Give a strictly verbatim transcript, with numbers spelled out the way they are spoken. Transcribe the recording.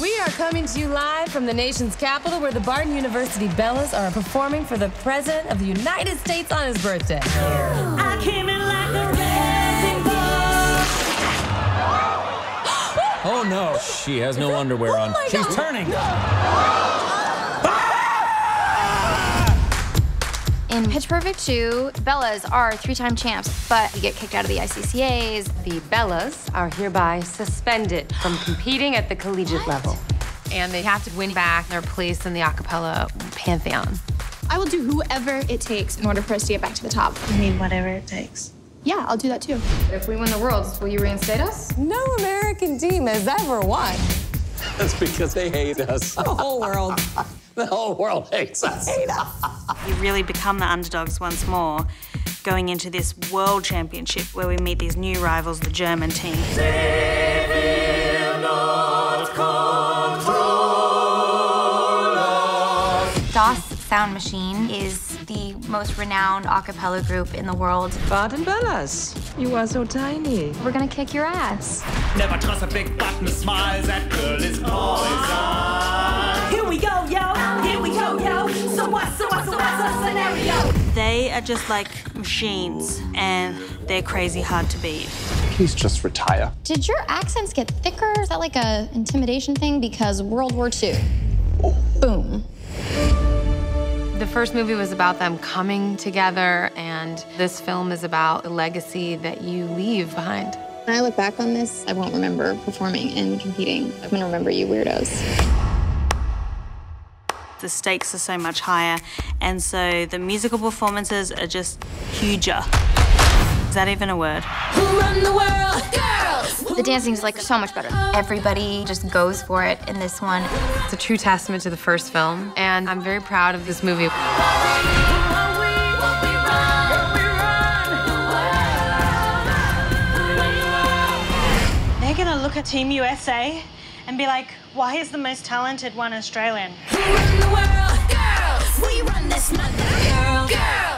We are coming to you live from the nation's capital, where the Barton University Bellas are performing for the President of the United States on his birthday. I came in like a resin ball. Oh no, she has no underwear on. Oh She's God. turning. In Pitch Perfect two, the Bellas are three-time champs, but we get kicked out of the I C C As. The Bellas are hereby suspended from competing at the collegiate what? level. And they have to win back their place in the a cappella pantheon. I will do whoever it takes in order for us to get back to the top. I mean, whatever it takes. Yeah, I'll do that too. If we win the Worlds, will you reinstate us? No American team has ever won. That's because they hate us. The whole world. The whole world hates us. Hate us. We really become the underdogs once more, going into this world championship where we meet these new rivals, the German team. They will not control us. DOS Sound Machine is the most renowned a cappella group in the world. Barton Bellas, you are so tiny. We're gonna kick your ass. Never trust a big button smile, that girl is poison. Here we go, yo, here we go, yo. So what, so what, so what's the scenario? They are just like machines, and they're crazy hard to beat. Please just retire. Did your accents get thicker? Is that like a intimidation thing? Because World War Two. Oh. Boom. The first movie was about them coming together, and this film is about the legacy that you leave behind. When I look back on this, I won't remember performing and competing. I'm gonna remember you weirdos. The stakes are so much higher, and so the musical performances are just huger. Is that even a word? Who run the world? Girls! The dancing is like so much better. Everybody just goes for it in this one. It's a true testament to the first film, and I'm very proud of this movie. They're gonna look at Team U S A and be like, why is the most talented one Australian? Who run the world? Girls! We run this mother. Girl. Girl.